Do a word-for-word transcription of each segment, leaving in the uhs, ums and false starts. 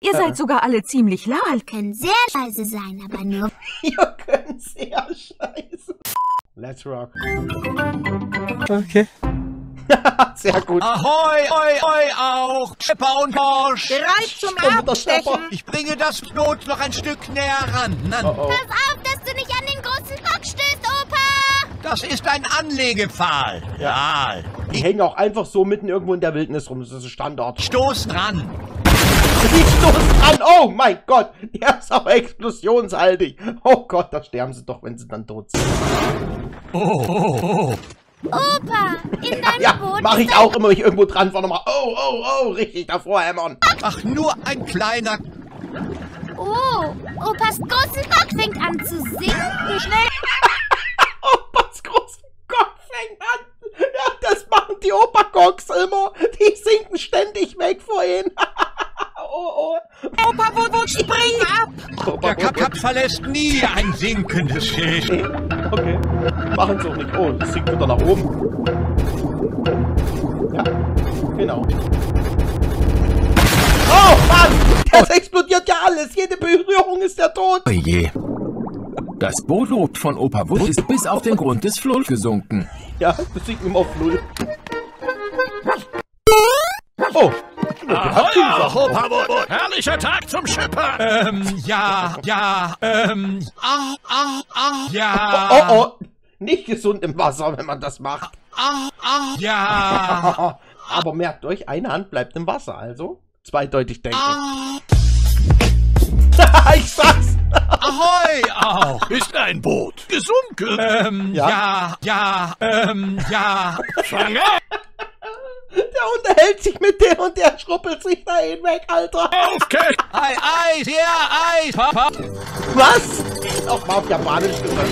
Ihr äh. seid sogar alle ziemlich laut. Können sehr scheiße sein, aber nur... Wir können sehr scheiße. Let's rock. Okay. Sehr gut. Ahoi, oi, oi, auch. Schepper und Borsch. Bereit zum Abstechen. Ich bringe das Boot noch ein Stück näher ran. Oh oh. Pass auf, dass du nicht an den großen Bock stößt, Opa. Das ist ein Anlegepfahl. Ja. Die hängen auch einfach so mitten irgendwo in der Wildnis rum. Das ist ein Standard. Stoß dran. Ich stoß dran. Oh mein Gott. Der ist aber explosionshaltig. Oh Gott, da sterben sie doch, wenn sie dann tot sind. Oh, oh, oh. Opa, in deinem ja, Boot. Ja, mach ich auch immer, wenn ich irgendwo dran war, nochmal. Oh, oh, oh, richtig davor hämmern. Ach, nur ein kleiner. Oh, Opas großen Bock fängt an zu sinken. Schnell. Opas großen Bock fängt an. Ja, das machen die Opa-Gocks immer. Die sinken ständig weg vorhin. Oh, oh. Opa, wo, wo, spring ab. Opa, der Kapkap verlässt nie ein sinkendes Schiff. Okay. Machen sie auch nicht. Oh, das sinkt wieder nach oben. Ja, genau. Oh, Mann! Das explodiert ja alles. Jede Berührung ist der Tod. Oh je. Das Boot von Opa Wutz ist bis auf den Grund des Flusses gesunken. Ja, das sinkt immer auf Null. Oh! Ahoy, Opa Wutz! Herrlicher Tag zum Schippern! Ähm, ja, ja, ähm, ah, ah, ah, ja. Oh, oh, oh. Nicht gesund im Wasser, wenn man das macht. Ah, ah, ja. Aber merkt euch, eine Hand bleibt im Wasser, also zweideutig denken. Ah. Ich sag's! Ahoi, auch! Ist ein Boot gesunken? Ähm, ja, ja, ja ähm, ja. Fange! Der unterhält sich mit dem und der schruppelt sich da hinweg, Alter. Okay. Ei, ei, der Ei, Papa. Was? Auch mal auf Japanisch gesagt.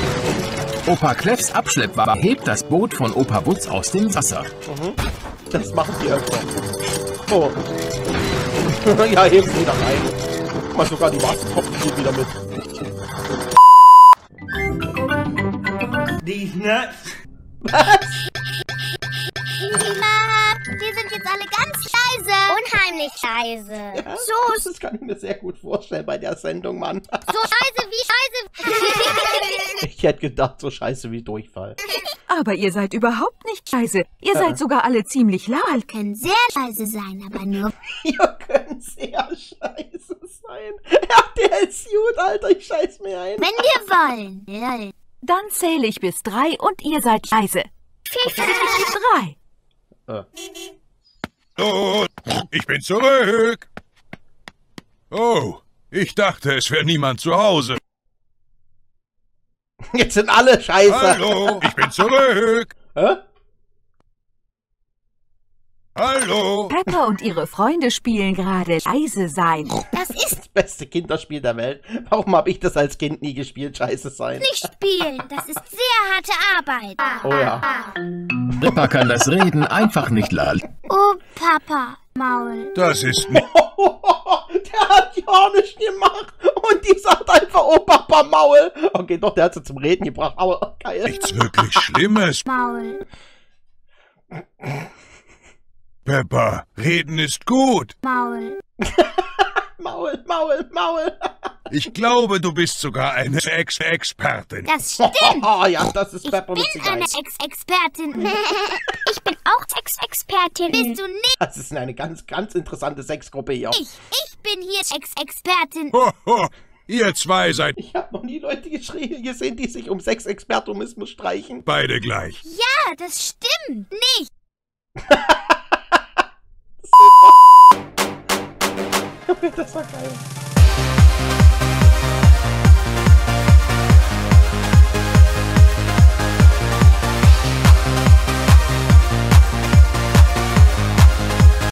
Opa Kleffs Abschleppwagen hebt das Boot von Opa Wutz aus dem Wasser. Mhm. Das machen die öfter. Oh. Ja, heben sie wieder rein. Guck mal, sogar die Wassertropfen sind wieder mit. Die Nuts. Was? Die sind jetzt alle ganz leise. Unheimlich leise. Ja, so. Das kann ich mir sehr gut vorstellen bei der Sendung, Mann. So scheiße wie scheiße. Ich hätte gedacht, so scheiße wie Durchfall. Aber ihr seid überhaupt nicht scheiße. Ihr äh. seid sogar alle ziemlich laut. Wir können sehr scheiße sein, aber nur... Wir können sehr scheiße sein. Ja, der ist gut, Alter. Ich scheiß mir ein. Wenn wir wollen. Lol. Dann zähle ich bis drei und ihr seid scheiße. Drei. Äh. Oh, ich bin zurück. Oh, ich dachte, es wäre niemand zu Hause. Jetzt sind alle scheiße. Hallo, ich bin zurück. Hä? Hallo. Peppa und ihre Freunde spielen gerade Scheiße sein. Das ist das beste Kinderspiel der Welt. Warum habe ich das als Kind nie gespielt, Scheiße sein? Nicht spielen, das ist sehr harte Arbeit. Oh ja. Peppa kann das Reden einfach nicht lernen. Oh, Papa, Maul. Das ist nicht... Der hat Jornisch gemacht und die sagt einfach, oh, Papa, Maul. Okay, doch, der hat sie zum Reden gebracht, aber geil. Nichts wirklich Schlimmes. Maul. Peppa, reden ist gut. Maul. Maul, Maul, Maul. Ich glaube, du bist sogar eine Ex-Expertin. Das stimmt. Oh, ja, das ist Peppa mit Ich bin eine Ex-Expertin. Ich bin auch Ex-Expertin. Bist du nicht? Das ist eine ganz, ganz interessante Sexgruppe hier. Ich, ich bin hier Ex-Expertin. Ho, ho. Ihr zwei seid... Ich habe noch nie Leute geschrien, gesehen, die sich um Sex-Expertumismus streichen. Beide gleich. Ja, das stimmt. Nicht. Das war geil.